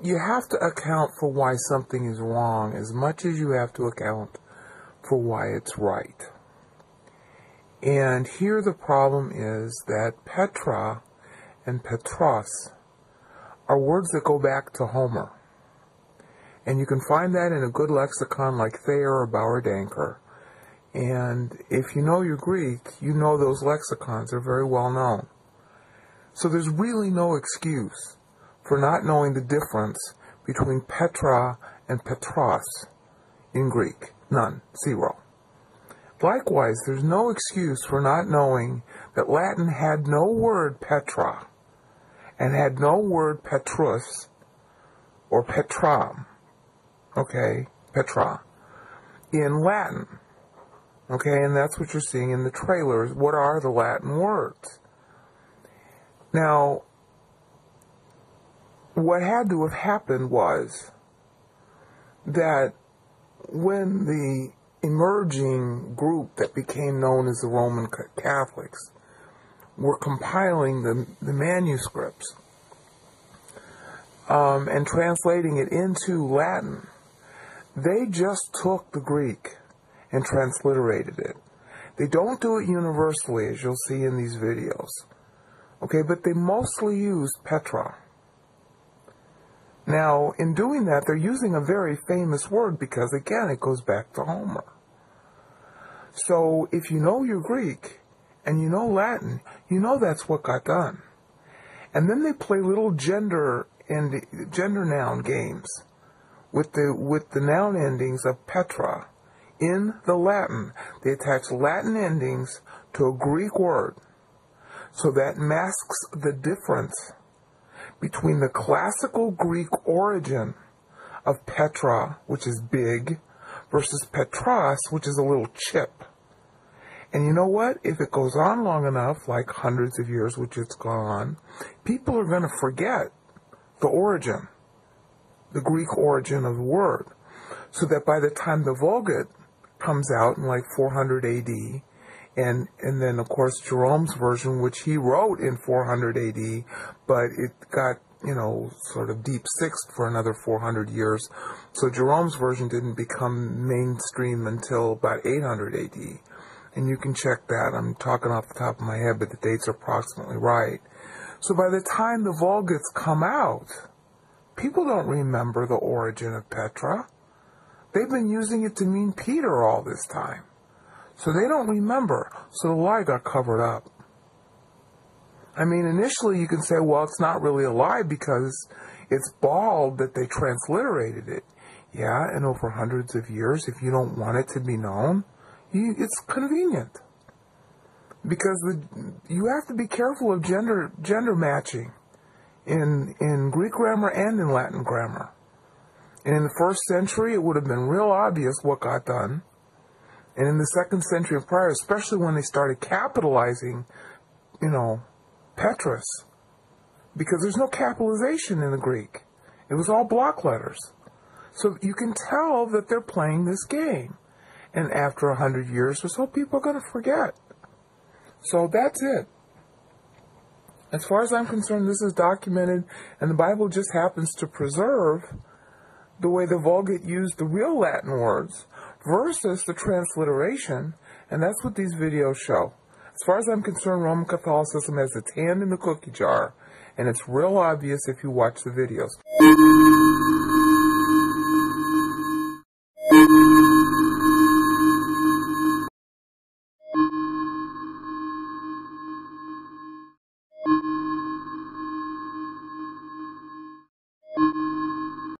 You have to account for why something is wrong as much as you have to account for why it's right. And here the problem is that Petra and Petros are words that go back to Homer. And you can find that in a good lexicon like Thayer or Bauer Danker. And if you know your Greek, you know those lexicons are very well known. So there's really no excuse for not knowing the difference between Petra and Petros in Greek. None. Zero. Likewise, there's no excuse for not knowing that Latin had no word Petra and had no word Petrus or Petram. Okay? Petra. In Latin. Okay? And that's what you're seeing in the trailers. What are the Latin words? Now, what had to have happened was that when the emerging group that became known as the Roman Catholics were compiling the manuscripts and translating it into Latin, they just took the Greek and transliterated it. They don't do it universally, as you'll see in these videos. Okay, but they mostly used Petra. Now, in doing that, they're using a very famous word because, again, it goes back to Homer. So, if you know your Greek and you know Latin, you know that's what got done. And then they play little gender and gender noun games with the noun endings of Petra in the Latin. They attach Latin endings to a Greek word, so that masks the difference between the classical Greek origin of Petra, which is big, versus Petros, which is a little chip. And you know what? If it goes on long enough, like hundreds of years, which it's gone on, people are going to forget the origin, the Greek origin of the word, so that by the time the Vulgate comes out in like 400 A.D., and then, of course, Jerome's version, which he wrote in 400 AD, but it got, you know, sort of deep sixth for another 400 years. So Jerome's version didn't become mainstream until about 800 AD. And you can check that. I'm talking off the top of my head, but the dates are approximately right. So by the time the Vulgates come out, people don't remember the origin of Petra. They've been using it to mean Peter all this time. So they don't remember, so the lie got covered up. I mean, initially you can say, well, it's not really a lie because it's bald that they transliterated it. Yeah, and over hundreds of years, if you don't want it to be known, it's convenient. Because you have to be careful of gender matching in Greek grammar and in Latin grammar. And in the first century, it would have been real obvious what got done. And in the second century and prior, especially when they started capitalizing, you know, Petrus, because there's no capitalization in the Greek. It was all block letters. So you can tell that they're playing this game. And after 100 years or so, people are going to forget. So that's it. As far as I'm concerned, this is documented, and the Bible just happens to preserve the way the Vulgate used the real Latin words versus the transliteration, and that's what these videos show. As far as I'm concerned, Roman Catholicism has its hand in the cookie jar, and it's real obvious if you watch the videos.